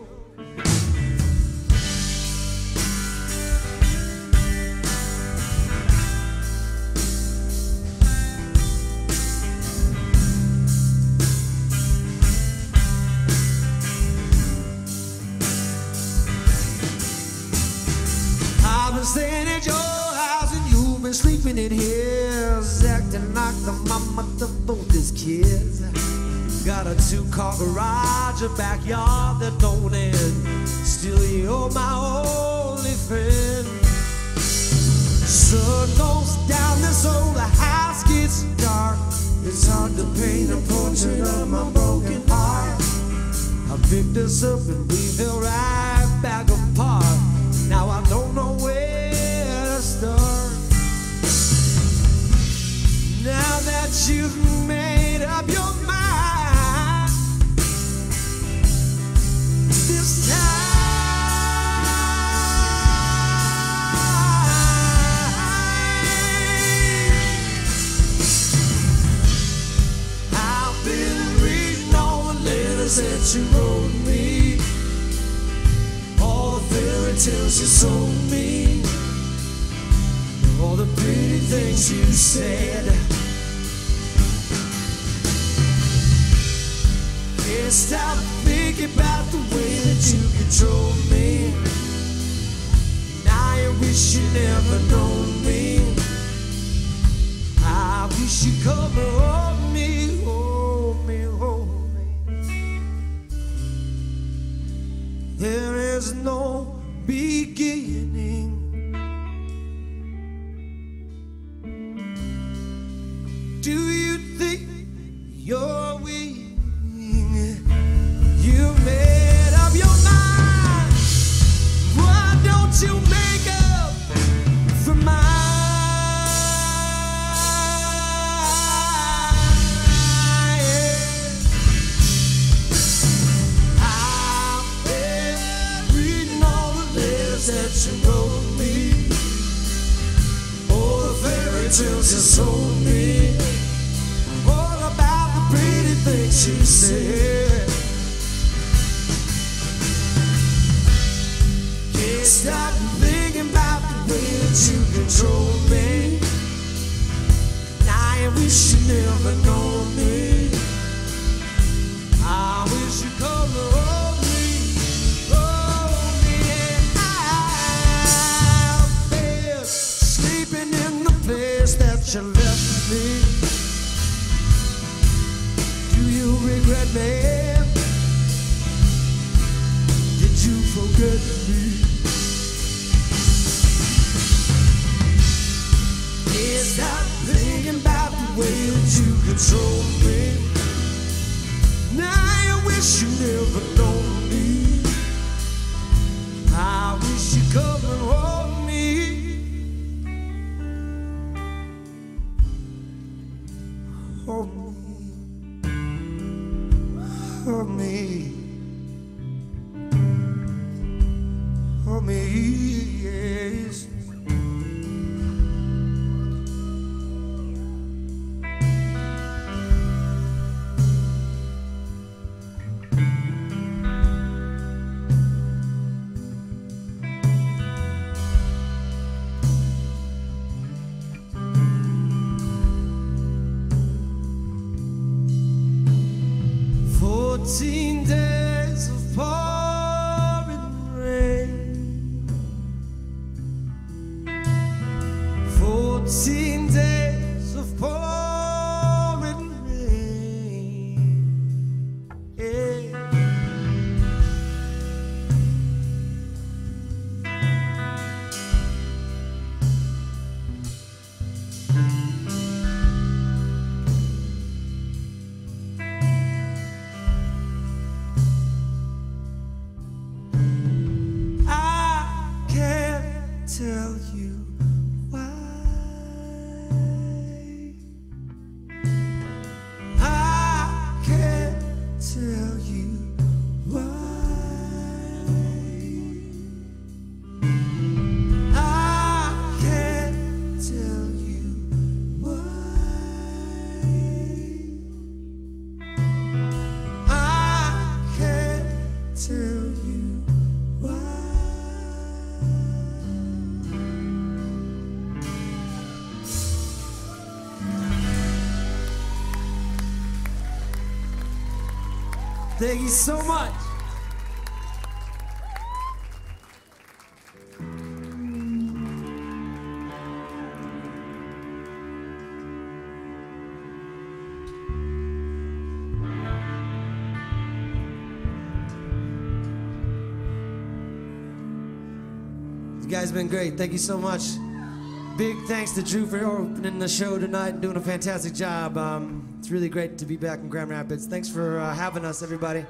Staying at your house and you've been sleeping in here, acting like the mama to both his kids. Got a two-car garage, a backyard that don't end. Still you're my only friend. Sun goes down, this old house gets dark. It's hard to paint a portrait of my broken heart. I picked us up and we fell right back apart. Now I don't know where. Now that you've made up your mind, this time I've been reading all the letters that you wrote me, all the fairy tales you sold me, pretty things you said. Can't stop thinking about the way that you control me. And I wish you never known me. I wish you come and hold me, hold me, hold me. There is no beginning. Do you think you're winning? You made up your mind. Why don't you make up for mine? I've been reading all the letters that you wrote me, all the fairy tales you told me, all about the pretty things you said. Can't stop thinking about the way that you control me. And I wish you never know me. I wish you come to hold me, hold me. And I've been sleeping in the place that you left me. Do you regret me? Did you forget me? Can't stop thinking about the way that you control me. Now I wish you never known me. I wish you come and hold me. Hold me. For me, for me, yes. Fourteen days of pouring rain. Fourteen days of pouring rain. Yeah. Thank you so much. You guys have been great. Thank you so much. Big thanks to Drew for opening the show tonight and doing a fantastic job. Um, It's really great to be back in Grand Rapids. Thanks for uh, having us, everybody.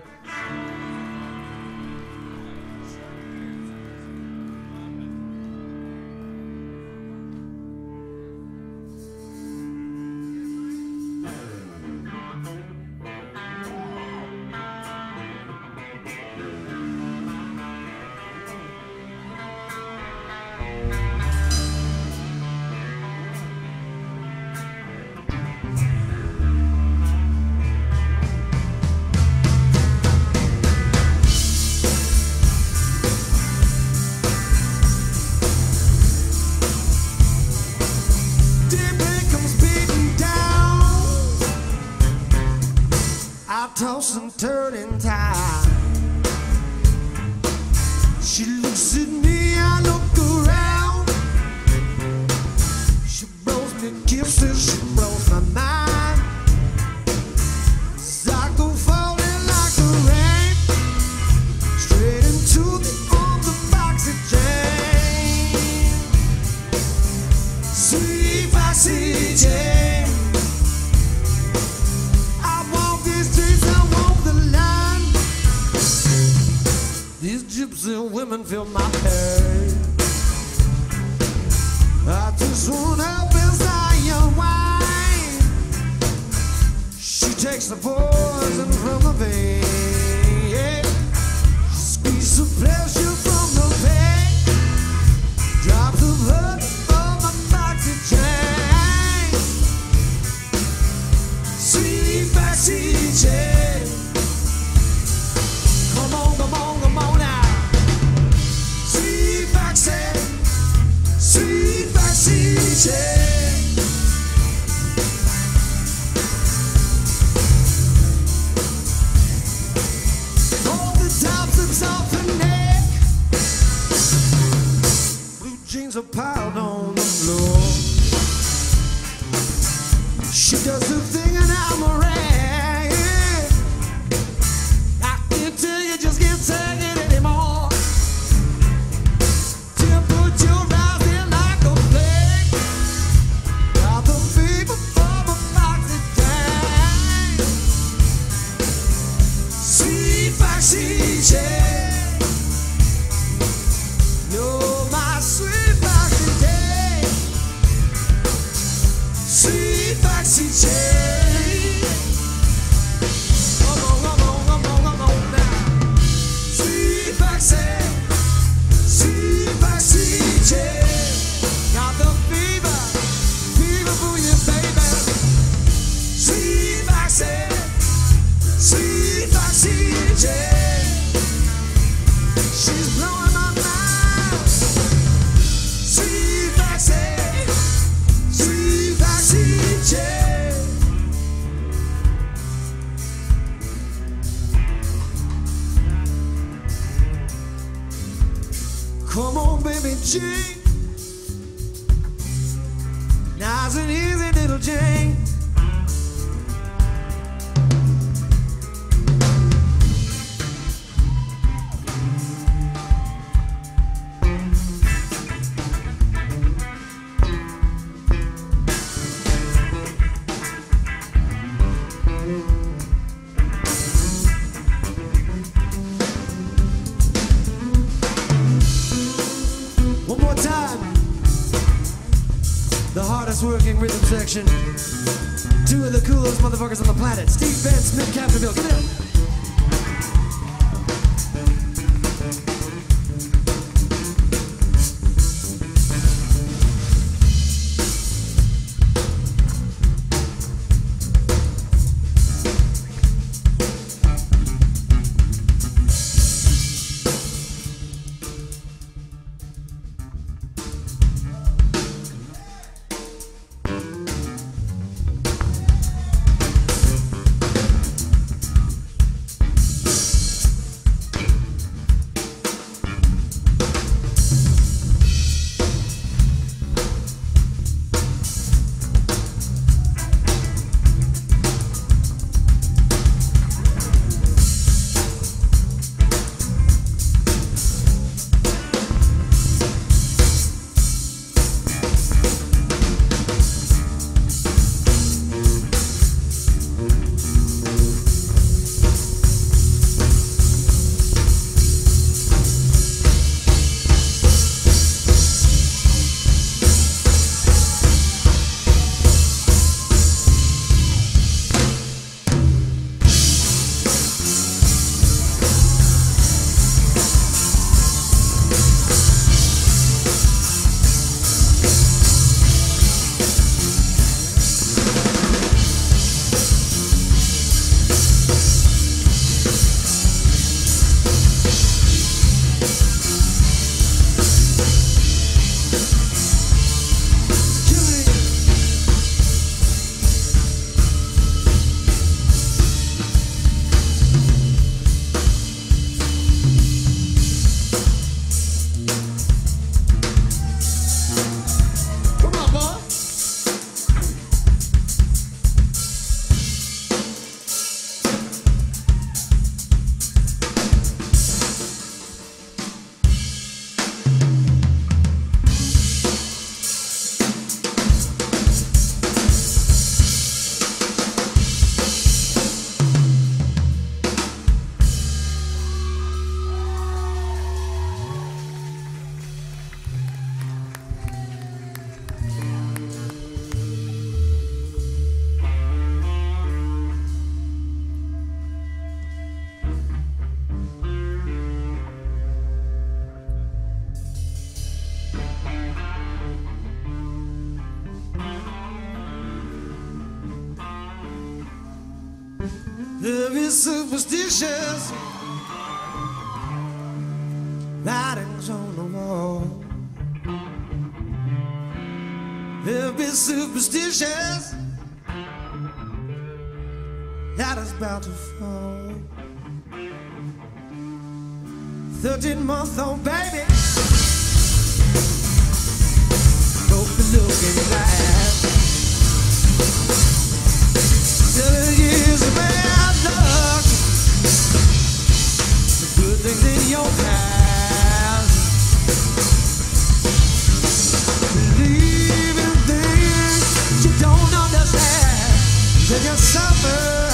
I toss and turn and tie. She looks at me, I look around. She blows me kisses, she blows my mind. As I go falling like the rain, straight into the arms of Foxy Jane. Sweet Foxy Jane. Gypsy women fill my head. I just won't help as I unwind. She takes the poison from the vein, yeah. She squeezes the pleasure from the pain, drops the blood from my boxy chain. Sweet boxy chain. Come on, come on, come on now. Sweet Foxy Jane. All the tops of soft and neck, blue jeans are piled on the floor. She does the thing and I'm a rag. I can tell you just can't take it anymore. Temperature. No, my sweet Foxy Jane, sweet Foxy Jane. Come on, come on, come on, come on now. Sweet Foxy, sweet Foxy Jane. Got the fever, fever for you, baby. Sweet Foxy, sweet Foxy Jane. She's blowing my mind. Sweet Foxy, Sweet Foxy Jane. Come on, baby Jane. Nice and easy, little Jane. Working rhythm section. Two of the coolest motherfuckers on the planet. Steve Benz, Mick Capdeville. Get in. Love is superstitious. Writings on the wall. Love is superstitious. That is about to fall. Thirteen-month-old baby broke the look in his eyes. Seven years of bad luck. The good things in your eyes. Believe in things you don't understand. Then you suffer.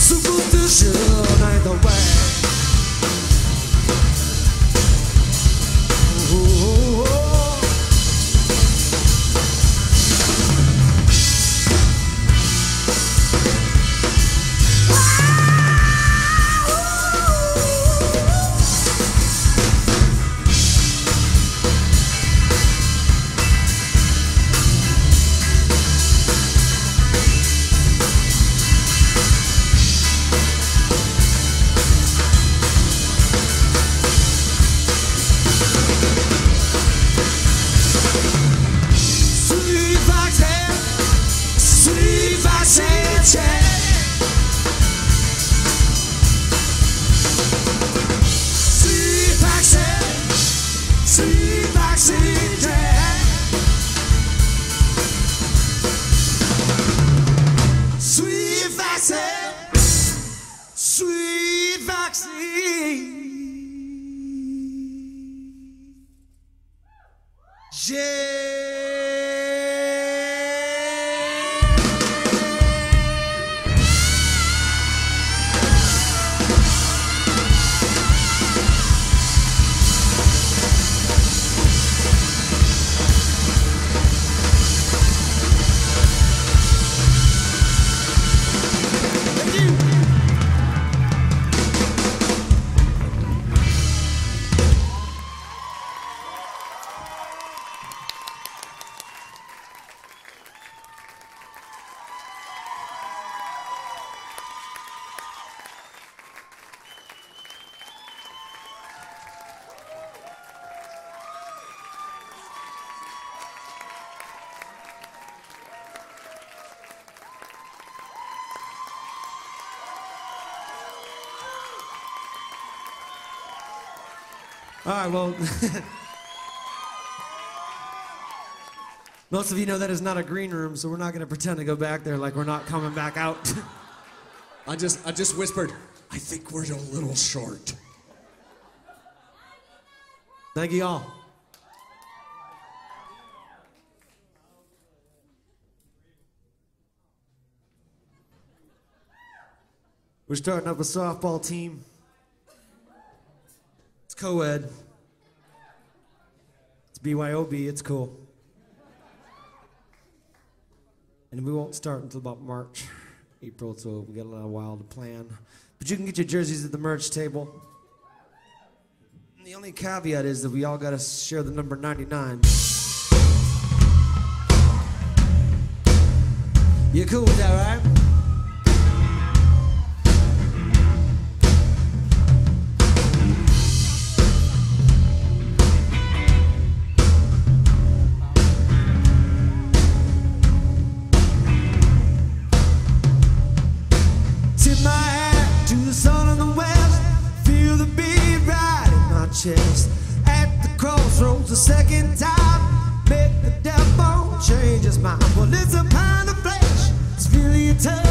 Superstition ain't the way. All right, well, most of you know that is not a green room, so we're not going to pretend to go back there like we're not coming back out. I just I just whispered, I think we're a little short. Thank you all. We're starting up a softball team. It's co-ed, it's B Y O B, it's cool. And we won't start until about March, April, so we got a little while to plan. But you can get your jerseys at the merch table. And the only caveat is that we all gotta share the number ninety-nine. You're cool with that, right? At the crossroads a second time, make the devil change his mind. Well, it's a pound of flesh, it's really a ton.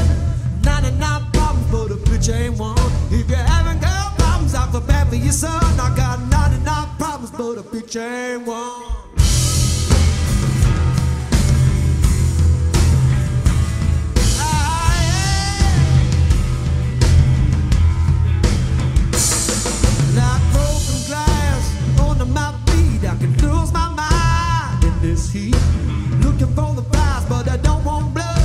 ninety-nine problems, but a bitch ain't one. If you're having girl problems, I feel bad for your son. I got ninety-nine problems, but a bitch ain't one. Looking for the prize, but I don't want blood.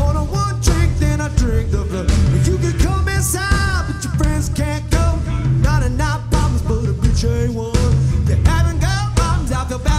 Order one drink, then I drink the blood. You can come inside, but your friends can't go. Not enough problems, but a bitch ain't one. They're having girl problems, I feel bad.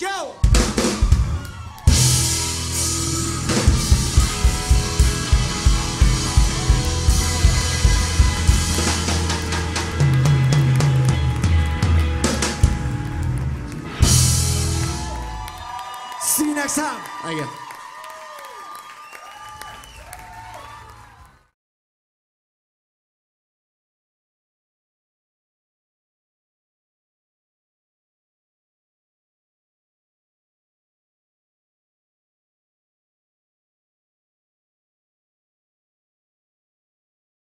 Yo! See you next time. Thank you.